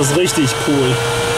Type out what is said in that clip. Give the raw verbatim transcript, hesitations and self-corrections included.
ist richtig cool.